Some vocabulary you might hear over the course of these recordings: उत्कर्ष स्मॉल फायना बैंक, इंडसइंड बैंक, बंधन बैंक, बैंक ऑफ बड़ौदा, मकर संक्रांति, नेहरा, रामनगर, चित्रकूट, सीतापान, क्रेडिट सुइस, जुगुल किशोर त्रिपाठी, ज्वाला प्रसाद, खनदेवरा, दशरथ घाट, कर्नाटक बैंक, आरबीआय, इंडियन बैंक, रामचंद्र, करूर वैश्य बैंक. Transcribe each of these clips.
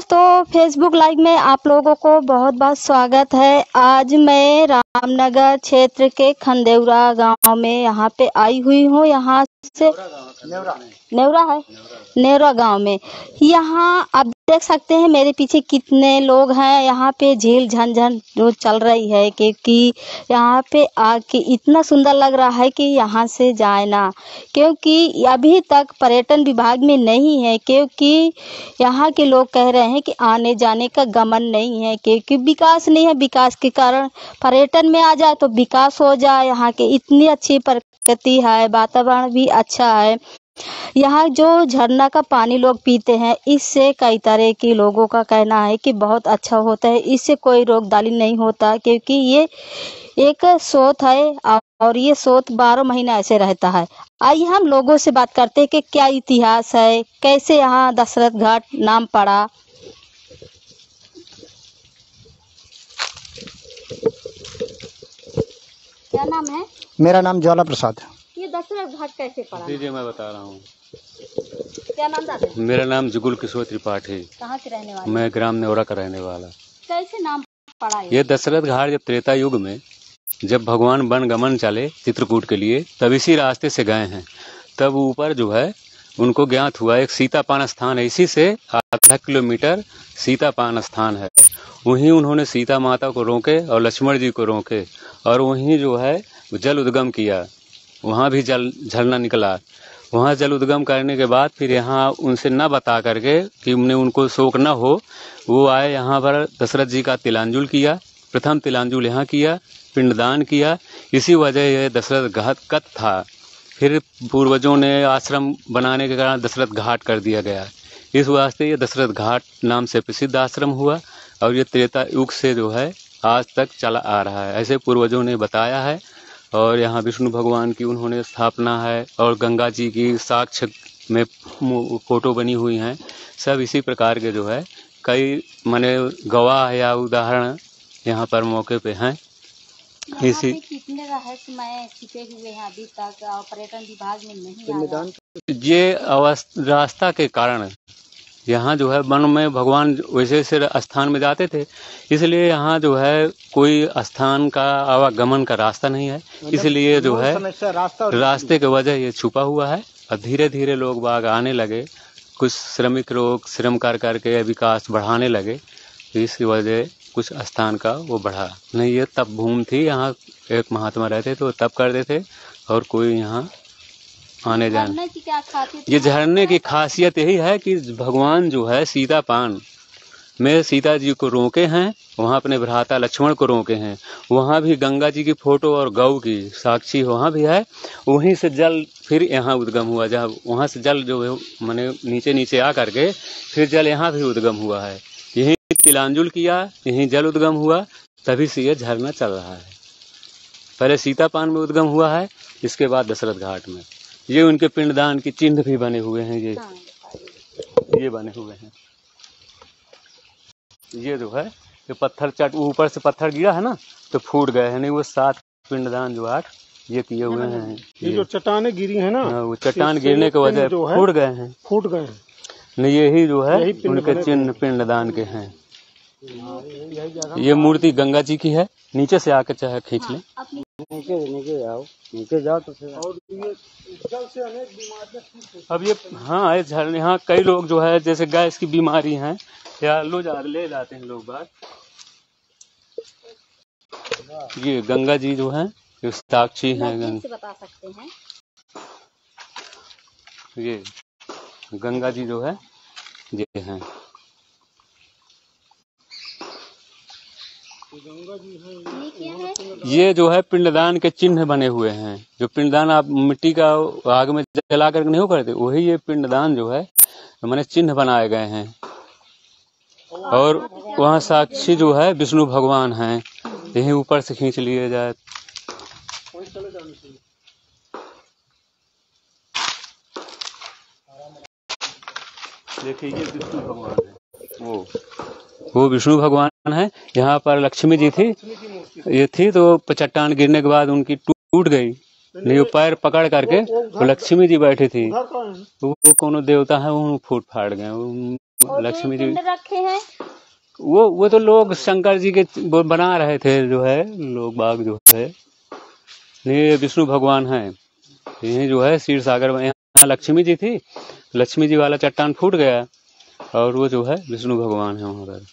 दोस्तों, Facebook live में आप लोगों को बहुत बहुत स्वागत है। आज मैं रामनगर क्षेत्र के खनदेवरा गांव में यहाँ पे आई हुई हूँ। यहाँ से नेहरा है, नेहरा गांव में। यहाँ आप देख सकते हैं मेरे पीछे कितने लोग हैं। यहाँ पे झील झनझन जो चल रही है, क्योंकि यहाँ पे आके इतना सुंदर लग रहा है कि यहाँ से जाए ना, क्योंकि अभी तक पर्यटन विभाग में नहीं है। क्योंकि यहाँ के लोग कह रहे हैं कि आने जाने का गमन नहीं है, क्योंकि विकास नहीं है। विकास के कारण पर्यटन में आ जाए तो विकास हो जाए। यहाँ के इतनी अच्छी प्रकृति है, वातावरण भी अच्छा है। यहाँ जो झरना का पानी लोग पीते हैं, इससे कई तरह के लोगों का कहना है कि बहुत अच्छा होता है, इससे कोई रोग दाली नहीं होता, क्योंकि ये एक स्रोत है और ये स्रोत 12 महीना ऐसे रहता है। आइए हम लोगों से बात करते हैं कि क्या इतिहास है, कैसे यहाँ दशरथ घाट नाम पड़ा। क्या नाम है? मेरा नाम ज्वाला प्रसाद। ये दशरथ घाट कैसे पड़ा? जी मैं बता रहा हूँ। क्या नाम दादा? मेरा नाम जुगुल किशोर त्रिपाठी। कहाँ के रहने वाले? मैं ग्राम नेहरा का रहने वाला। कैसे नाम पड़ा ये दशरथ घाट? जब त्रेता युग में जब भगवान वन गमन चले चित्रकूट के लिए, तब इसी रास्ते से गए हैं। तब ऊपर जो है उनको ज्ञात हुआ एक सीतापान स्थान है, इसी से 0.5 किलोमीटर सीतापान स्थान है। वहीं उन्होंने सीता माता को रोके और लक्ष्मण जी को रोके और वहीं जो है जल उद्गम किया। वहाँ भी जल झरना निकला। वहाँ जल उद्गम करने के बाद फिर यहाँ उनसे न बता करके कि हमने उनको शोक न हो, वो आए यहाँ पर दशरथ जी का तिलांजलि किया। प्रथम तिलांजलि यहाँ किया, पिंडदान किया। इसी वजह यह दशरथ घाट कट था। फिर पूर्वजों ने आश्रम बनाने के कारण दशरथ घाट कर दिया गया। इस वास्ते ये दशरथ घाट नाम से प्रसिद्ध आश्रम हुआ और ये त्रेता युग से जो है आज तक चला आ रहा है, ऐसे पूर्वजों ने बताया है। और यहाँ विष्णु भगवान की उन्होंने स्थापना है और गंगा जी की साक्ष्य में फोटो बनी हुई हैं। सब इसी प्रकार के जो है कई माने गवाह या उदाहरण यहाँ पर मौके पे हैं। इसी कितने रहस्यमय छिपे हुए हैं अभी तक पर्यटन विभाग में नहीं। ये रास्ता के कारण यहाँ जो है वन में भगवान वैसे वैसे स्थान में जाते थे, इसलिए यहाँ जो है कोई स्थान का आवागमन का रास्ता नहीं है। इसलिए जो है रास्ते के वजह ये छुपा हुआ है। और धीरे धीरे लोग बाग आने लगे, कुछ श्रमिक लोग श्रम कार्य करके विकास बढ़ाने लगे, तो इसकी वजह कुछ स्थान का वो बढ़ा नहीं। ये तब भूमि थी, यहाँ एक महात्मा रहते थे, वो तब करते थे और कोई यहाँ आने जाने। ये झरने की खासियत यही है कि भगवान जो है सीतापान में सीता जी को रोके हैं, वहाँ अपने भ्राता लक्ष्मण को रोके हैं। वहाँ भी गंगा जी की फोटो और गौ की साक्षी वहाँ भी है। वहीं से जल फिर यहाँ उद्गम हुआ, जहाँ वहाँ से जल जो है माने नीचे नीचे आ करके फिर जल यहाँ भी उद्गम हुआ है। यहीं तिलांजलि किया, यहीं जल उद्गम हुआ, तभी से यह झरना चल रहा है। पहले सीतापान में उद्गम हुआ है, इसके बाद दशरथ घाट में। ये उनके पिंडदान के चिन्ह भी बने हुए हैं। ये बने हुए हैं। ये जो है ये पत्थर चट ऊपर से पत्थर गिरा है ना, तो फूट गए हैं। नहीं वो 7 पिंडदान जो 8 ये किए हुए हैं। ये जो चट्टाने गिरी है ना, वो चट्टान गिरने के वजह फूट गए हैं। नहीं यही जो है उनके चिन्ह पिंडदान के हैं। ये मूर्ति गंगा जी की है, नीचे से आकर चाहे खींच ले। नीचे जाओ तो और ये जल से अनेक बीमारियां। अब ये हाँ ये झरने यहाँ कई लोग जो है जैसे गैस की बीमारी है या ले जाते हैं लोग बात। ये गंगा जी जो है ये साक्षी है। बता सकते हैं ये गंगा जी जो है ये हैं। ये जो है पिंडदान के चिन्ह बने हुए हैं। जो पिंडदान आप मिट्टी का आग में जला कर नहीं करते, वही ये पिंडदान जो है मैंने चिन्ह बनाए गए हैं। और वहाँ साक्षी जो है विष्णु भगवान हैं। यहीं ऊपर से खींच लिए जाए। देखिए ये विष्णु भगवान है, वो विष्णु भगवान है। यहाँ पर लक्ष्मी जी थी, ये थी तो चट्टान गिरने के बाद उनकी टूट गई। लियो पैर पकड़ करके वो लक्ष्मी जी बैठी थी, वो कोनो देवता है वो फूट फाड़ गए, वो लक्ष्मी जी रखे हैं। वो तो लोग शंकर जी के बना रहे थे जो है, लोग बाग जो है ये विष्णु भगवान है, यही जो है शीर सागर में यहाँ लक्ष्मी जी थी, लक्ष्मी जी वाला चट्टान फूट गया और वो जो है विष्णु भगवान है वहाँ पर।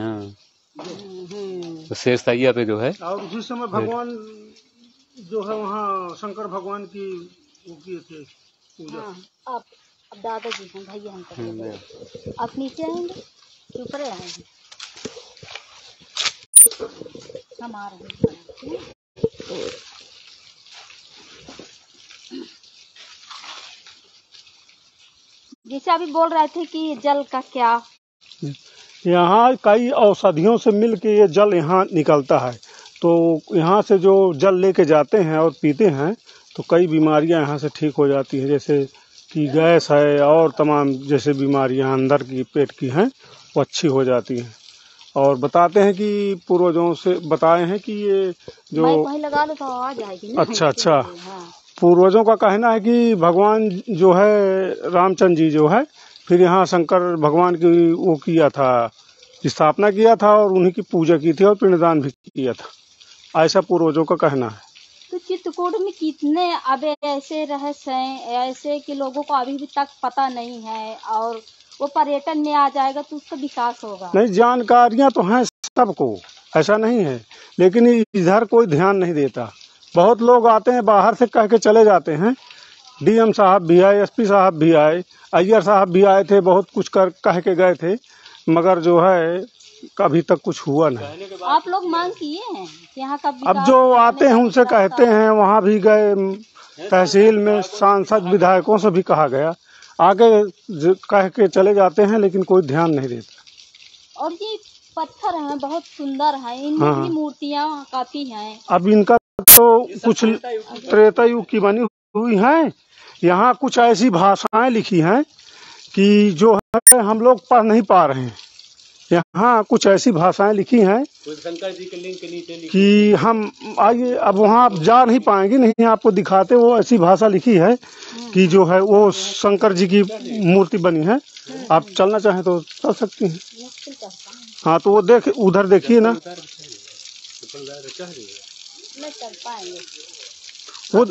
हाँ, तो शेष तैया पे जो है, और उसी समय भगवान जो है वहाँ शंकर भगवान की वो किए थे पूजा। आप दादाजी हैं भैया, हम आप नीचे आएंगे कि ऊपर आएंगे? हम आ रहे हैं। जैसे अभी बोल रहे थे कि जल का क्या, यहाँ कई औषधियों से मिल के ये जल यहाँ निकलता है, तो यहाँ से जो जल लेके जाते हैं और पीते हैं तो कई बीमारियाँ यहाँ से ठीक हो जाती हैं, जैसे कि गैस है और तमाम जैसे बीमारियाँ अंदर की पेट की हैं वो अच्छी हो जाती हैं। और बताते हैं कि पूर्वजों से बताए हैं कि ये जो लगा लो तो आवाज आएगी। अच्छा अच्छा, पूर्वजों का कहना है कि भगवान जो है रामचंद्र जी जो है फिर यहाँ शंकर भगवान की वो किया था, स्थापना किया था और उन्हीं की पूजा की थी और पिंडदान भी किया था, ऐसा पूर्वजों का कहना है। तो चित्रकूट में कितने अब ऐसे रहस्य हैं ऐसे कि लोगों को अभी भी तक पता नहीं है, और वो पर्यटन में आ जाएगा तो उसका विकास होगा। नहीं, जानकारियाँ तो हैं सबको, ऐसा नहीं है, लेकिन इधर कोई ध्यान नहीं देता। बहुत लोग आते हैं बाहर से कह के चले जाते हैं, डीएम साहब भी आए, एसपी साहब भी आए, अय्यर साहब भी आए थे, बहुत कुछ कर कह के गए थे, मगर जो है अभी तक कुछ हुआ नहीं। आप लोग मांग किए हैं यहाँ का? अब जो आते हैं उनसे कहते हैं, वहाँ भी गए तहसील में सांसद विधायकों से भी कहा गया, आगे कह के चले जाते हैं लेकिन कोई ध्यान नहीं देता। और ये पत्थर है बहुत सुंदर है, इनकी मूर्तियाँ काफी है। अब इनका तो कुछ त्रेता युग की बनी हुई है, यहाँ कुछ ऐसी भाषाएं लिखी हैं कि जो है हम लोग पढ़ नहीं पा रहे हैं, यहाँ कुछ ऐसी भाषाएं लिखी हैं कि हम आइए अब वहाँ आप जा नहीं पाएंगे, नहीं आपको दिखाते, वो ऐसी भाषा लिखी है कि जो है वो शंकर जी की मूर्ति बनी है, आप चलना चाहें तो चल सकती हैं। हाँ, तो वो देख उधर देखिए ना, वो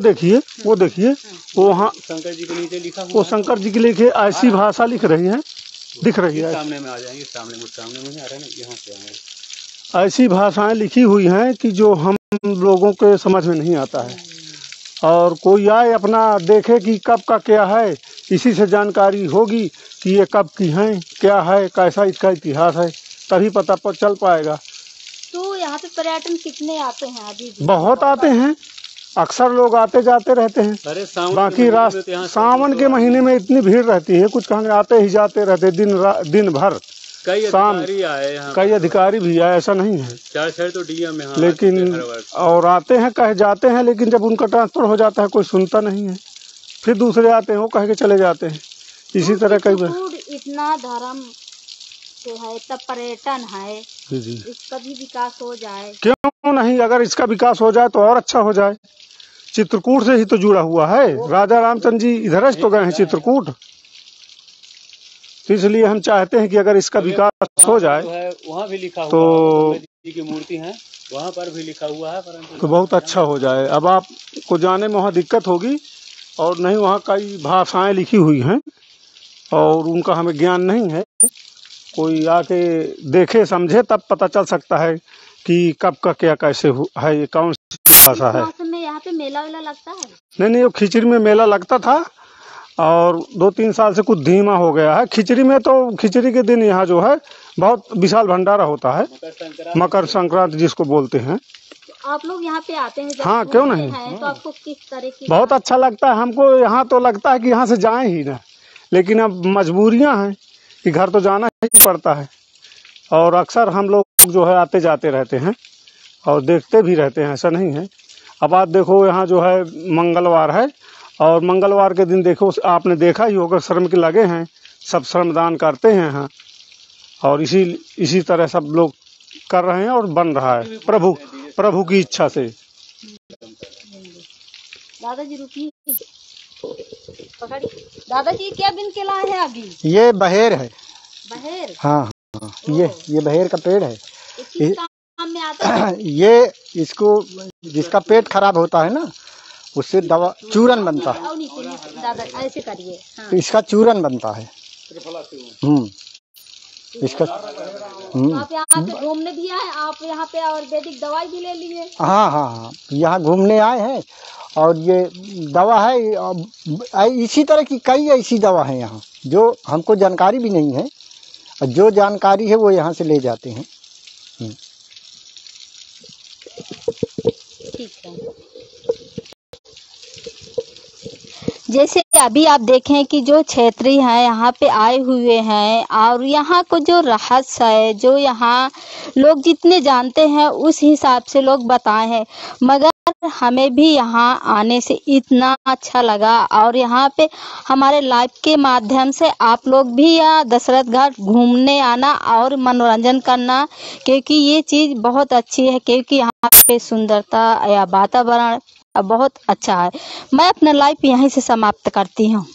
देखिए, वो देखिए, वो हाँ शंकर जी के नीचे लिखा, वो शंकर जी के लिखे ऐसी भाषा लिख रही है, दिख रही है, सामने में आ जाएंगे, सामने में आ रहे हैं, यहाँ से आएंगे। ऐसी भाषाएं लिखी हुई हैं कि जो हम लोगों के समझ में नहीं आता है, और कोई आए अपना देखे कि कब का क्या है, इसी से जानकारी होगी कि ये कब की है, क्या है, कैसा इसका इतिहास है, तभी पता पर चल पाएगा। तो यहाँ पे पर्यटन कितने आते हैं? अभी बहुत आते हैं, अक्सर लोग आते जाते रहते हैं, बाकी रास्ते सावन के महीने में इतनी भीड़ रहती है, कुछ कहेंगे आते ही जाते रहते दिन भर, शाम कई अधिकारी भी आए, ऐसा नहीं है, चार तो डीएम है, लेकिन और आते हैं कहे जाते हैं, लेकिन जब उनका ट्रांसफर हो जाता है कोई सुनता नहीं है, फिर दूसरे आते हैं वो कह के चले जाते हैं। इसी तरह कई बार इतना धर्म है तब पर्यटन है, इसका भी विकास हो जाए, क्यों नहीं, अगर इसका विकास हो जाए तो और अच्छा हो जाए। चित्रकूट से ही तो जुड़ा हुआ है, राजा रामचंद्र जी इधर तो गए हैं चित्रकूट, इसलिए हम चाहते हैं कि अगर इसका विकास हो जाए। वहाँ भी लिखा तो मूर्ति है, वहाँ पर भी लिखा हुआ है, तो बहुत अच्छा हो जाए। अब आपको जाने में वहाँ दिक्कत होगी और नहीं, वहाँ कई भाषाएं लिखी हुई है और उनका हमें ज्ञान नहीं है, कोई आके देखे समझे तब पता चल सकता है कि कब का क्या कैसे है, ये कौन सी भाषा है। यहाँ पे मेला वेला लगता है? नहीं, वो खिचड़ी में मेला लगता था और 2-3 साल से कुछ धीमा हो गया है। खिचड़ी में तो खिचड़ी के दिन यहाँ जो है बहुत विशाल भंडारा होता है, मकर संक्रांति जिसको बोलते हैं। तो आप लोग यहाँ पे आते हैं? हाँ, क्यों नहीं, तो आपको किस तरह की बहुत अच्छा लगता है? हमको यहाँ तो लगता है कि यहाँ से जाए ही ना, लेकिन अब मजबूरियाँ हैं कि घर तो जाना ही पड़ता है, और अक्सर हम लोग जो है आते जाते रहते हैं और देखते भी रहते हैं, ऐसा नहीं है। अब आप देखो यहाँ जो है मंगलवार है और मंगलवार के दिन देखो, आपने देखा ही होगा श्रम के लगे हैं, सब श्रमदान करते हैं यहाँ, और इसी तरह सब लोग कर रहे हैं और बन रहा है प्रभु की इच्छा से। दादाजी रुकिए, दादाजी क्या बिन के लाए हैं अभी? ये बहेर है। बहेर? हाँ, हाँ। ये बहेर का पेड़ है। में आता है? ये इसको जिसका पेट खराब होता है ना उससे दवा चूरन बनता है। दादा ऐसे करिए। हाँ। इसका चूरन बनता है। इसका आप यहाँ पे घूमने भी आए, आप यहाँ पे आयुर्वेदिक दवाई भी ले लिए? हाँ हाँ हाँ, यहाँ घूमने आए हैं और ये दवा है। इसी तरह की कई ऐसी दवा है यहाँ जो हमको जानकारी भी नहीं है, और जो जानकारी है वो यहाँ से ले जाते हैं। ठीक है। जैसे अभी आप देखें कि जो क्षेत्रीय हैं यहाँ पे आए हुए हैं और यहाँ को जो रहस्य है, जो यहाँ लोग जितने जानते हैं उस हिसाब से लोग बताए हैं, मगर हमें भी यहाँ आने से इतना अच्छा लगा। और यहाँ पे हमारे लाइव के माध्यम से आप लोग भी यहाँ दशरथ घाट घूमने आना और मनोरंजन करना, क्योंकि ये चीज़ बहुत अच्छी है, क्योंकि यहाँ पे सुंदरता या वातावरण बहुत अच्छा है। मैं अपना लाइव यहीं से समाप्त करती हूँ।